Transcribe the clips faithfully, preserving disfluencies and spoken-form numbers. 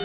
Ah!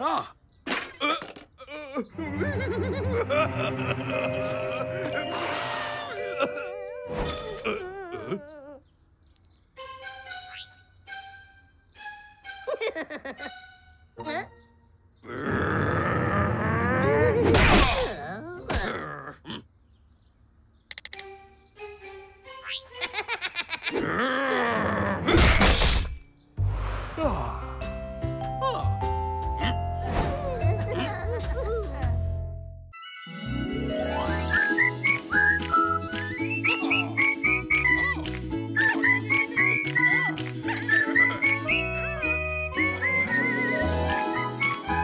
Ah. Ah.